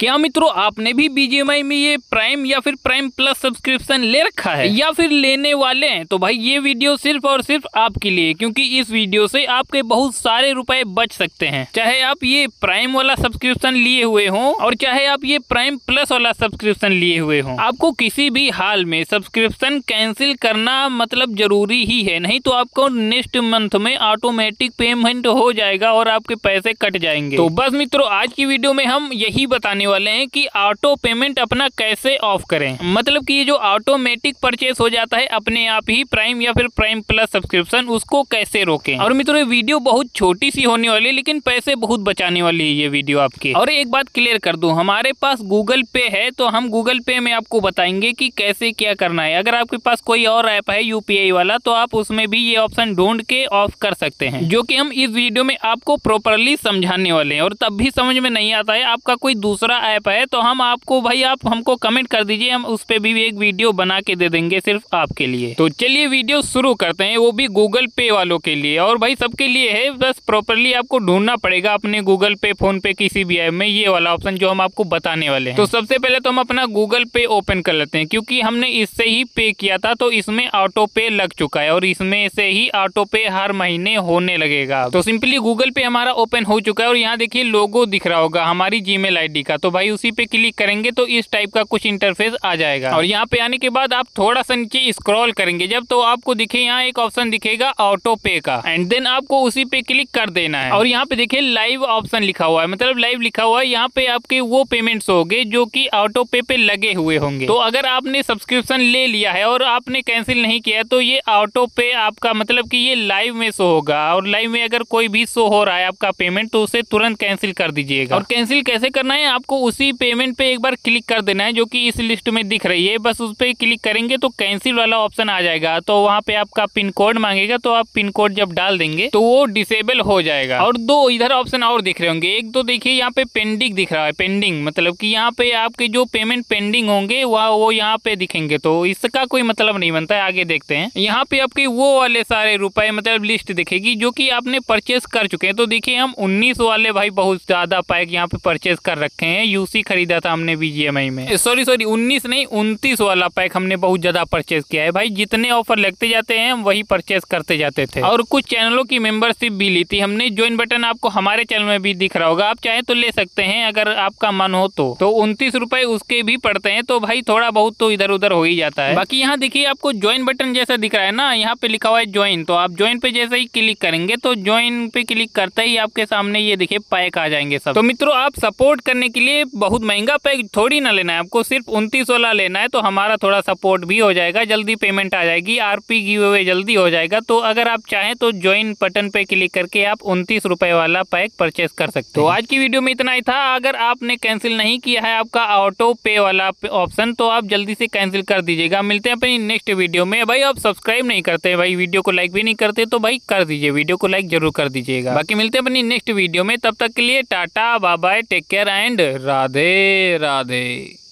क्या मित्रों आपने भी बीजीएमआई में ये प्राइम या फिर प्राइम प्लस सब्सक्रिप्शन ले रखा है या फिर लेने वाले हैं, तो भाई ये वीडियो सिर्फ और सिर्फ आपके लिए, क्योंकि इस वीडियो से आपके बहुत सारे रुपए बच सकते हैं। चाहे आप ये प्राइम वाला सब्सक्रिप्शन लिए हुए हों और चाहे आप ये प्राइम प्लस वाला सब्सक्रिप्शन लिए हुए हों, आपको किसी भी हाल में सब्सक्रिप्शन कैंसिल करना मतलब जरूरी ही है, नहीं तो आपको नेक्स्ट मंथ में ऑटोमेटिक पेमेंट हो जाएगा और आपके पैसे कट जाएंगे। तो बस मित्रों आज की वीडियो में हम यही बताने वाले हैं कि ऑटो पेमेंट अपना कैसे ऑफ करें, मतलब कि ये जो ऑटोमेटिक परचेस हो जाता है अपने आप ही प्राइम या फिर प्राइम प्लस सब्सक्रिप्शन, उसको कैसे रोकें। और मित्रों ये वीडियो बहुत छोटी सी होने वाली है लेकिन पैसे बहुत बचाने वाली है ये वीडियो आपके। और एक बात क्लियर कर दूं, हमारे पास गूगल पे है तो हम गूगल पे में आपको बताएंगे कि कैसे क्या करना है। अगर आपके पास कोई और ऐप है यूपीआई वाला तो आप उसमें भी ये ऑप्शन ढूंढ के ऑफ कर सकते हैं, जो कि हम इस वीडियो में आपको प्रॉपरली समझाने वाले हैं। और तब भी समझ में नहीं आता है आपका कोई दूसरा ऐप है तो हम आपको भाई आप हमको कमेंट कर दीजिए, हम उस पे भी एक वीडियो बना के दे देंगे सिर्फ आपके लिए। तो चलिए वीडियो शुरू करते हैं, वो भी गूगल पे वालों के लिए और भाई सबके लिए है, बस प्रॉपरली आपको ढूंढना पड़ेगा अपने गूगल पे, फोन पे, किसी भी ऐप में ये वाला ऑप्शन जो हम आपको बताने वाले हैं। तो सबसे पहले तो हम अपना गूगल पे ओपन कर लेते हैं, क्योंकि हमने इससे ही पे किया था तो इसमें ऑटो पे लग चुका है और इसमें से ही ऑटो पे हर महीने होने लगेगा। तो सिंपली गूगल पे हमारा ओपन हो चुका है और यहाँ देखिए लोगो दिख रहा होगा हमारी जीमेल आईडी का, तो भाई उसी पे क्लिक करेंगे तो इस टाइप का कुछ इंटरफेस आ जाएगा। और यहाँ पे आने के बाद आप थोड़ा सा नीचे स्क्रॉल करेंगे जब, तो आपको दिखे यहाँ एक ऑप्शन दिखेगा ऑटो पे का, एंड देन आपको उसी पे क्लिक कर देना है। और यहाँ पे देखिए लाइव ऑप्शन लिखा हुआ है, मतलब लाइव लिखा हुआ है, यहाँ पे आपके वो पेमेंट्स होंगे जो कि ऑटो पे पे लगे हुए होंगे। तो अगर आपने सब्सक्रिप्शन ले लिया है और आपने कैंसिल नहीं किया तो ये ऑटो पे आपका मतलब की ये लाइव में शो होगा, और लाइव में अगर कोई भी शो हो रहा है आपका पेमेंट तो उसे तुरंत कैंसिल कर दीजिएगा। और कैंसिल कैसे करना है, आपको उसी पेमेंट पे एक बार क्लिक कर देना है जो कि इस लिस्ट में दिख रही है, बस उस पर क्लिक करेंगे तो कैंसिल वाला ऑप्शन आ जाएगा। तो वहाँ पे आपका पिन कोड मांगेगा, तो आप पिन कोड जब डाल देंगे तो वो डिसेबल हो जाएगा। और दो इधर ऑप्शन और दिख रहे होंगे, एक तो देखिए यहाँ पे पेंडिंग दिख रहा है, पेंडिंग मतलब कि यहाँ पे आपके जो पेमेंट पेंडिंग होंगे वहाँ वो यहाँ पे दिखेंगे, तो इसका कोई मतलब नहीं बनता है। आगे देखते हैं, यहाँ पे आपके वो वाले सारे रुपए मतलब लिस्ट दिखेगी जो कि आपने परचेस कर चुके हैं। तो देखिये हम 19 वाले भाई बहुत ज्यादा पैक यहाँ पे परचेस कर रखे हैं, यूसी खरीदा था हमने बीजीएमआई में, सॉरी 19 नहीं 29 वाला पैक हमने बहुत ज्यादा परचेस किया है भाई, जितने ऑफर लगते जाते हैं हम वही परचेस करते जाते थे। और कुछ चैनलों की मेंबरशिप भी ली थी हमने, ज्वाइन बटन आपको हमारे चैनल में भी दिख रहा होगा, आप चाहे तो ले सकते हैं अगर आपका मन हो तो 29 रुपए उसके भी पड़ते हैं, तो भाई थोड़ा बहुत तो इधर उधर हो ही जाता है। बाकी यहाँ देखिए आपको ज्वाइन बटन जैसा दिख रहा है ना, यहाँ पे लिखा हुआ है ज्वाइन, तो आप ज्वाइन पे जैसे ही क्लिक करेंगे तो ज्वाइन पे क्लिक करते ही आपके सामने ये देखिए पैक आ जाएंगे सब। तो मित्रों आप सपोर्ट करने के लिए बहुत महंगा पैक थोड़ी ना लेना है, आपको सिर्फ 29 वाला लेना है, तो हमारा थोड़ा सपोर्ट भी हो जाएगा, जल्दी पेमेंट आ जाएगी, आरपी गिव अवे जल्दी हो जाएगा। तो अगर आप चाहें तो ज्वाइन बटन पे क्लिक करके आप 29 रुपए वाला पैक परचेस कर सकते हैं। तो आज की वीडियो में इतना ही था, अगर आपने कैंसिल नहीं किया है आपका ऑटो पे वाला ऑप्शन तो आप जल्दी से कैंसिल कर दीजिएगा। मिलते हैं अपनी नेक्स्ट वीडियो में। भाई आप सब्सक्राइब नहीं करते, भाई वीडियो को लाइक भी नहीं करते, तो भाई कर दीजिए, वीडियो को लाइक जरूर कर दीजिएगा। बाकी मिलते हैं अपनी नेक्स्ट वीडियो में, तब तक के लिए tata bye bye, take care and Radhe Radhe.